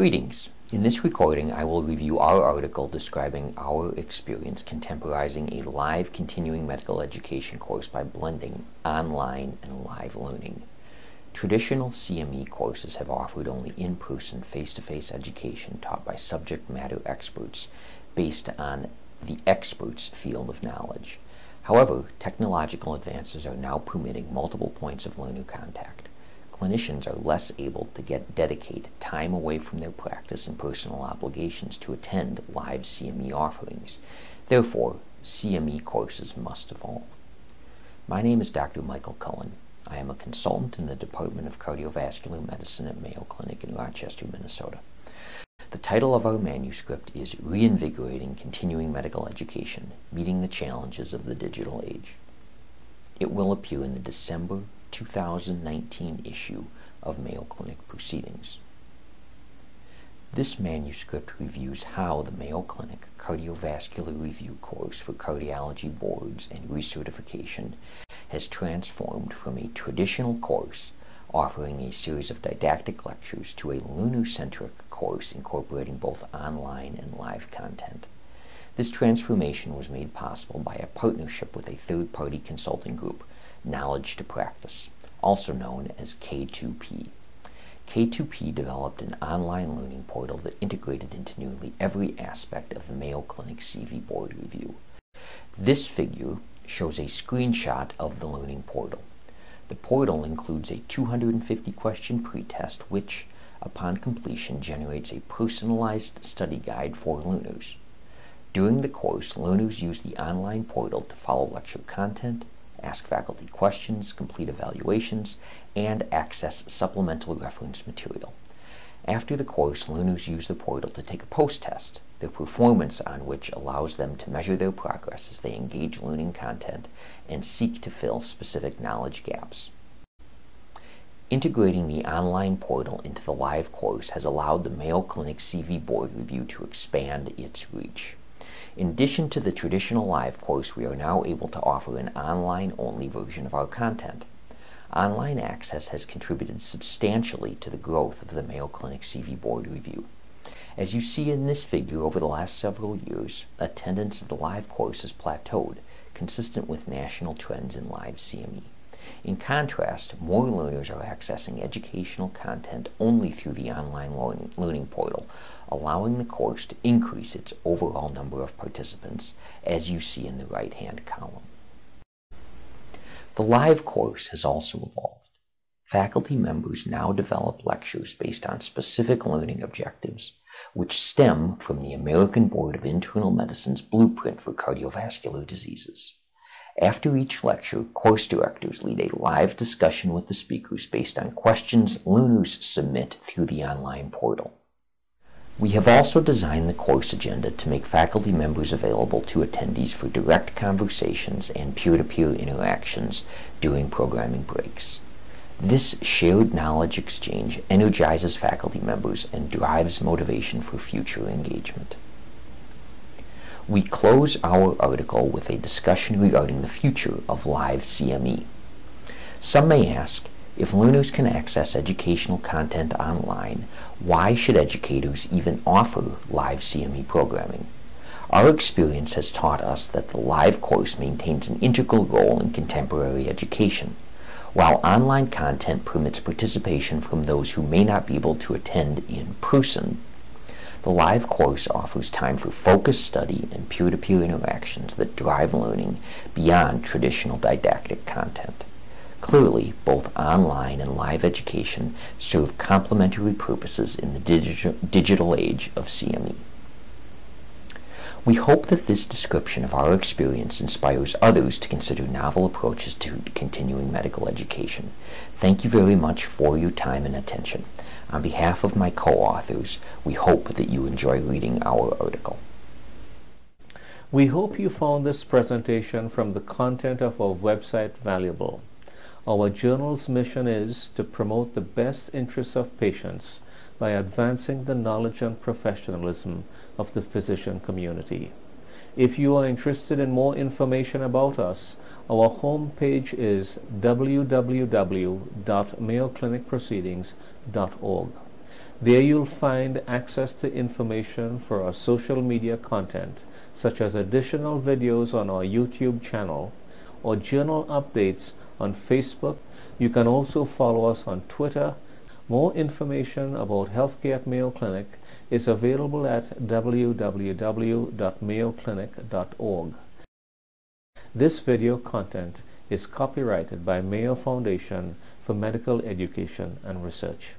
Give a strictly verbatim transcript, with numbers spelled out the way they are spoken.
Greetings. In this recording, I will review our article describing our experience contemporizing a live continuing medical education course by blending online and live learning. Traditional C M E courses have offered only in-person, face-to-face education taught by subject matter experts based on the expert's field of knowledge. However, technological advances are now permitting multiple points of learner contact. Clinicians are less able to get dedicate time away from their practice and personal obligations to attend live C M E offerings. Therefore, C M E courses must evolve. My name is Doctor Michael Cullen. I am a consultant in the Department of Cardiovascular Medicine at Mayo Clinic in Rochester, Minnesota. The title of our manuscript is Reinvigorating Continuing Medical Education, Meeting the Challenges of the Digital Age. It will appear in the December two thousand nineteen issue of Mayo Clinic Proceedings. This manuscript reviews how the Mayo Clinic Cardiovascular Review Course for Cardiology Boards and Recertification has transformed from a traditional course offering a series of didactic lectures to a learner-centric course incorporating both online and live content. This transformation was made possible by a partnership with a third-party consulting group, Knowledge to Practice, also known as K two P. K two P developed an online learning portal that integrated into nearly every aspect of the Mayo Clinic C V Board review. This figure shows a screenshot of the learning portal. The portal includes a two hundred fifty question pretest which, upon completion, generates a personalized study guide for learners. During the course, learners use the online portal to follow lecture content, ask faculty questions, complete evaluations, and access supplemental reference material. After the course, learners use the portal to take a post-test, their performance on which allows them to measure their progress as they engage learning content and seek to fill specific knowledge gaps. Integrating the online portal into the live course has allowed the Mayo Clinic C V Board Review to expand its reach. In addition to the traditional live course, we are now able to offer an online-only version of our content. Online access has contributed substantially to the growth of the Mayo Clinic C V Board Review. As you see in this figure, over the last several years, attendance at the live course has plateaued, consistent with national trends in live C M E. In contrast, more learners are accessing educational content only through the online learning, learning portal, allowing the course to increase its overall number of participants, as you see in the right-hand column. The live course has also evolved. Faculty members now develop lectures based on specific learning objectives, which stem from the American Board of Internal Medicine's blueprint for cardiovascular diseases. After each lecture, course directors lead a live discussion with the speakers based on questions learners submit through the online portal. We have also designed the course agenda to make faculty members available to attendees for direct conversations and peer-to-peer interactions during programming breaks. This shared knowledge exchange energizes faculty members and drives motivation for future engagement. We close our article with a discussion regarding the future of live C M E. Some may ask, if learners can access educational content online, why should educators even offer live C M E programming? Our experience has taught us that the live course maintains an integral role in contemporary education, while online content permits participation from those who may not be able to attend in person. The live course offers time for focused study and peer-to-peer interactions that drive learning beyond traditional didactic content. Clearly, both online and live education serve complementary purposes in the digi- digital age of C M E. We hope that this description of our experience inspires others to consider novel approaches to continuing medical education. Thank you very much for your time and attention. On behalf of my co-authors, we hope that you enjoy reading our article. We hope you found this presentation from the content of our website valuable. Our journal's mission is to promote the best interests of patients by advancing the knowledge and professionalism of the physician community. If you are interested in more information about us, our homepage is w w w dot mayo clinic proceedings dot org. There you'll find access to information for our social media content, such as additional videos on our YouTube channel or journal updates on Facebook. You can also follow us on Twitter. More information about healthcare at Mayo Clinic is available at w w w dot mayo clinic dot org. This video content is copyrighted by Mayo Foundation for Medical Education and Research.